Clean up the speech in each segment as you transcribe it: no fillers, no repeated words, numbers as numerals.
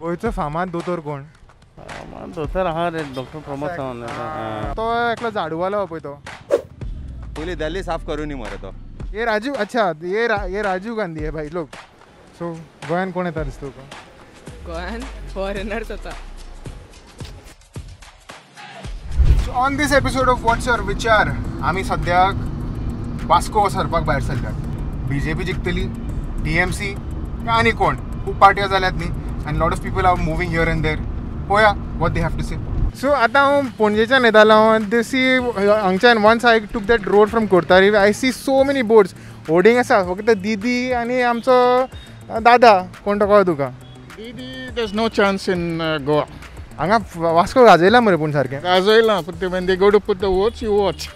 गोयचो फामाद दोतोर कोण? फामाद दोतोर आहा रे डॉक्टर प्रमोद सावंत। तो एकलो झाडूवालो पळय तो। पयली दिल्ली साफ करून मरे तो। ये राजीव अच्छा ये राजीव गांधी है भाई लोग। सो गोयन कोण येता दिसतो का? गोयन फॉरेनर्स होता। So on this episode of What's Your Vichar, आम्ही सध्या वास्को सरपाक भायर सरल्यात। बीजेपी जिंकतली, टीएमसी आणि कोण खूप पार्ट्या झाल्यात नी and lot of people are moving here and there पोया वॉट दे हॅव टू से. सो आता हांव पणजेच्यान येतालो देसी हांगच्यान once I took that road from कोर्तारी I see so many boards hoarding आसा फक्त दीदी आनी आमचो दादा कोण तो कळ्ळो तुका दीदी there is no chance in Goa हांगा वास्को गाजयला मरे पूण सारकें गाजयला पूण ते they go to put the watch you watch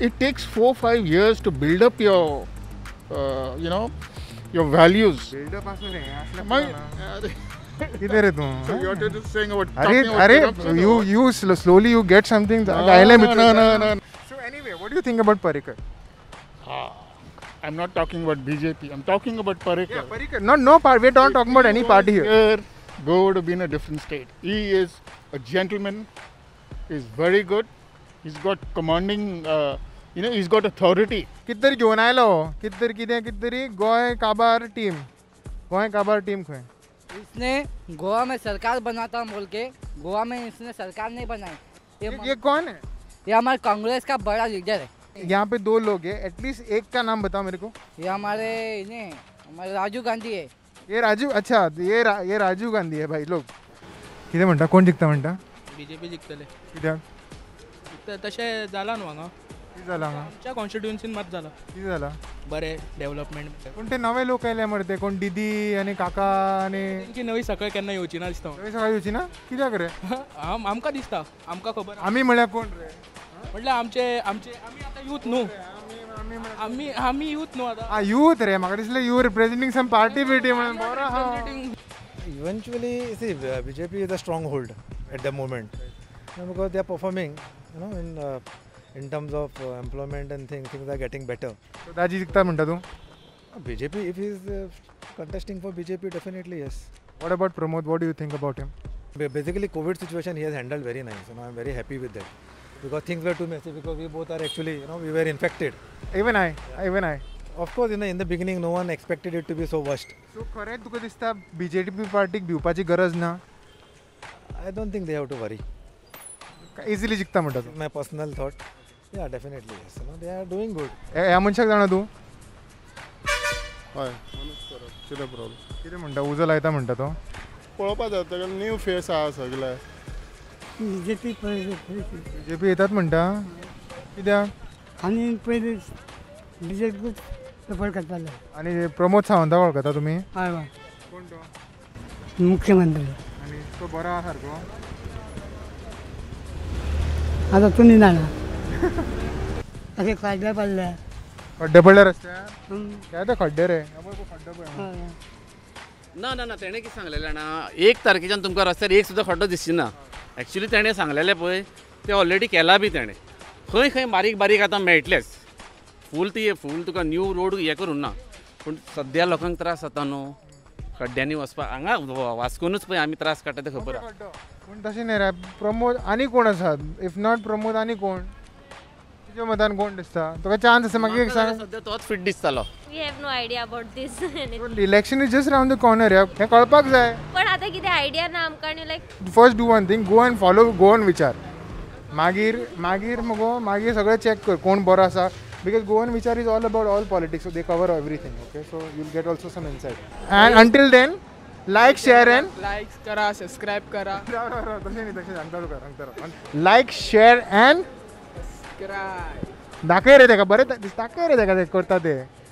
it takes 4-5 years to build up your you know your values build up as idhar hai tum so you are just saying about are you slowly you get something no. So anyway what do you think about Parikar? I'm not talking about BJP, I'm talking about Parikar. Yeah, Parikar no part, we're not talking about any party here. Go would have been a different state. He is a gentleman, is very good, he's got commanding you know he's got authority. किधर घेऊन आयलो किधर किधे किधरी गोय काबार team खोए इसने गोवा में सरकार बनाता बोल के गोवा में इसने सरकार नहीं बनाई. ये कौन है? ये हमारे कांग्रेस का बड़ा लीडर है. यहाँ पे दो लोग हैं, एटलीस्ट एक का नाम बताओ मेरे को. ये हमारे राजीव गांधी है. ये राजीव अच्छा ये राजीव गांधी है भाई लोग. किधे म्हणता कोण जिंकता म्हणता? बीजेपी जिंकतले. किद्याक तशे जाला न्हू हांगा कॉन्स्टिट्युएंसीन मात झाला झाला बरे डेव्हलपमेंट पण ते नवे लोक आले मरे ते कोण दीदी आणि काका आणि त्यांची नवी सकाळ केन्ना येवची ना दिसता. नवी सकाळ येवची ना कित्याक रे? आमकां दिसता आमकां खबर आमी म्हळ्यार कोण रे म्हटल्यार आमचे आमचे आमी आतां यूथ न्हू आमी आमी यूथ न्हू आतां आ यूथ रे म्हाका दिसलें यू रिप्रेझेंटिंग सम पार्टी बिटी म्हणून बरो eventually see BJP is a strong hold at the moment because they are performing you know in terms of employment and things are getting better. So Daji jikta manta tu? BJP, if he is contesting for BJP, definitely yes. What about Pramod? What do you think about him? Basically, COVID situation he has handled very nice, and I am very happy with that. Because things were too messy. Because we both are actually, you know, we were infected. Even I. Of course, you know, in the beginning, no one expected it to be so worst. So correct, because this time BJP party भिवपाची गरज ना. I don't think they have to worry. Easily jikta manta tu? My personal thought. Yeah, definitely yes. You know, they are doing good. या मनशाक जाणा तूं? हय. कितें problem? कितें म्हणटा उजो लायता म्हणटा तो? पळोवपा जाता तेका न्यू फेस आसा सगळ्या. बीजेपी येतात म्हणटा? कित्याक? आनी पयलीं बीजेपी सपोर्ट करताले. आनी प्रमोद सावंताक वळखता तुमी? हय हय. कोण तो? मुख्यमंत्री. आनी तो बरो आसा सारको? आतां तुमी जाणा असे खड्डे पडले खड्डे पडले रस्त्यात काय ते खड्डे रे खड्डे पण ना ना ना तेणे किती सांगलेले ना 1 तारखेच्यान तुमकां रस्त्यार एक सुद्दां खड्डो दिसना. एक्चुअली तेणे सांगलेले पळय ते ऑलरेडी केला बी तेणे खंय बारीक बारीक आतां मेळटलेच फूल तुका न्यू रोड हे करून ना पूण सद्या लोकांक त्रास जाता न्हू खड्ड्यांनी वचपाक हांगा वास्कोनूच पळय आमी त्रास काडटा ते खबर आसा पूण तशें न्ही रे प्रमोद आनी कोण आसा इफ नॉट प्रमोद आनी कोण जो मदान कोण दिसता तुका चान्स असा मागीर एक सांग सध्या तोच फिट दिसतालो. We have no idea about this anything. Election is just round the corner या हे कळपाक जाय पण आता किती आयडिया ना आमकां न्ही like first do one thing go and follow Goan विचार मागीर मागीर मगो मागीर सगळें चॅक कर कोण बरो आसा बिकॉज गोवन विचार is all about all politics so they cover everything okay so you will get also some insight and until then like share and like करा सबस्क्रायब करा तशें न्ही तशें सांगता लायक शेअर एंड दाखय रे तेका बरें दाखय रे तेका करता ते